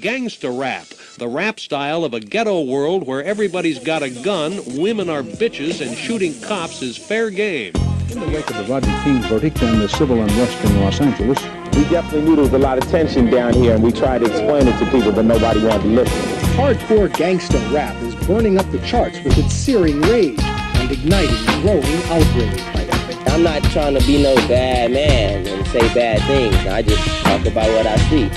Gangsta rap, the rap style of a ghetto world where everybody's got a gun, women are bitches, and shooting cops is fair game. In the wake of the Rodney King verdict and the civil unrest in Los Angeles, we definitely knew there was a lot of tension down here, and we tried to explain it to people, but nobody wanted to listen. Hardcore gangsta rap is burning up the charts with its searing rage and igniting growing outrage. I'm not trying to be no bad man and say bad things. I just talk about what I see.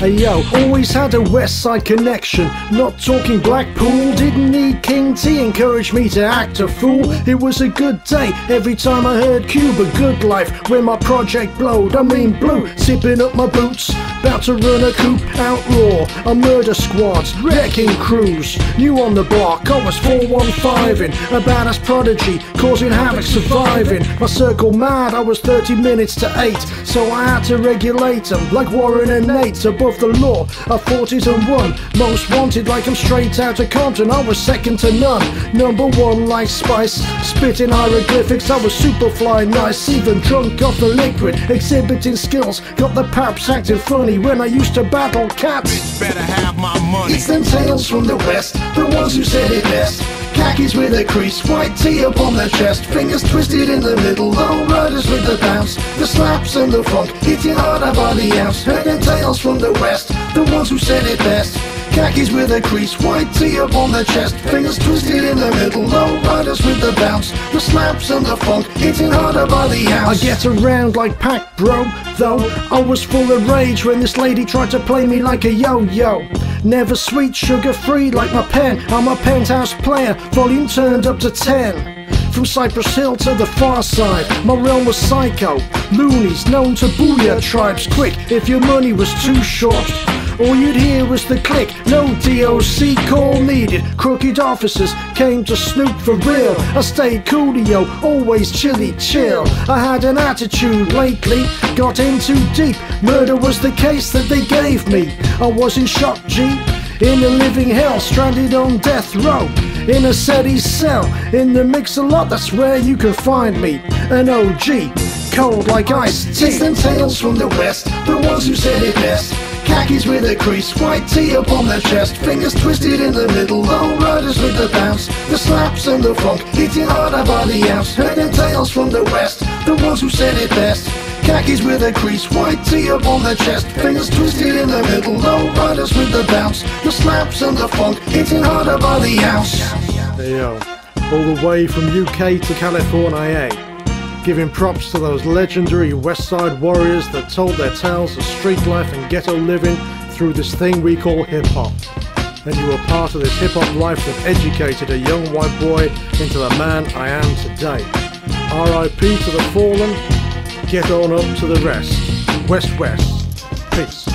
Hey yo, always had a West Side connection. Not talking Blackpool, didn't need King T, encouraged me to act a fool. It was a good day every time I heard Cuba, good life, when my project blowed. I mean blue, sipping up my boots, about to run a coup, outlaw, a murder squad, wrecking crews. New on the block, I was 415ing, a badass prodigy, causing havoc, surviving. My circle mad, I was 30 minutes to 8, so I had to regulate them, like Warren and Nate. Above the law, I fought it and won. Most wanted, like I'm straight out of Compton. I was second to none, number one like spice, spitting hieroglyphics. I was super fly nice, even drunk off the liquid, exhibiting skills, got the paps acting funny when I used to battle cats. Bitch better have my money. It's them tales from the West, the ones who said it best. Khakis with a crease, white tee upon their chest, fingers twisted in the middle, low riders with the bounce, the slaps and the funk, hitting harder by the ounce. Heard them tales from the West, the ones who said it best. Khakis with a crease, white tee upon their chest, fingers twisted in the middle, low riders with the bounce, the slaps and the funk, hitting harder by the ounce. I get around like Pac, bro, though I was full of rage when this lady tried to play me like a yo-yo. Never sweet, sugar free like my pen. I'm a penthouse player, volume turned up to 10. From Cypress Hill to the far side, my realm was psycho. Loonies known to booyah tribes quick if your money was too short. All you'd hear was the click, no DOC call needed. Crooked officers came to snoop for real. I stayed coolio, always chilly chill. I had an attitude lately, got in too deep. Murder was the case that they gave me. I was in Shock G, in a living hell, stranded on death row, in a SETI's cell, in the mix-a-lot, that's where you can find me. An OG, cold like Ice Cube. It's them tales from the West, the ones who said it best. Khakis with a crease, white tee upon their chest, fingers twisted in the middle, low riders with the bounce, the slaps and the funk, hitting harder by the ounce. Heard them tales from the West, the ones who said it best. Khakis with a crease, white tee upon their chest, fingers twisted in the middle, low riders with the bounce, the slaps and the funk, hitting harder by the ounce. Hey yo, all the way from UK to California, eh? Giving props to those legendary West Side warriors that told their tales of street life and ghetto living through this thing we call hip-hop. And you were part of this hip-hop life that educated a young white boy into the man I am today. R.I.P. to the fallen, get on up to the rest. West West. Peace.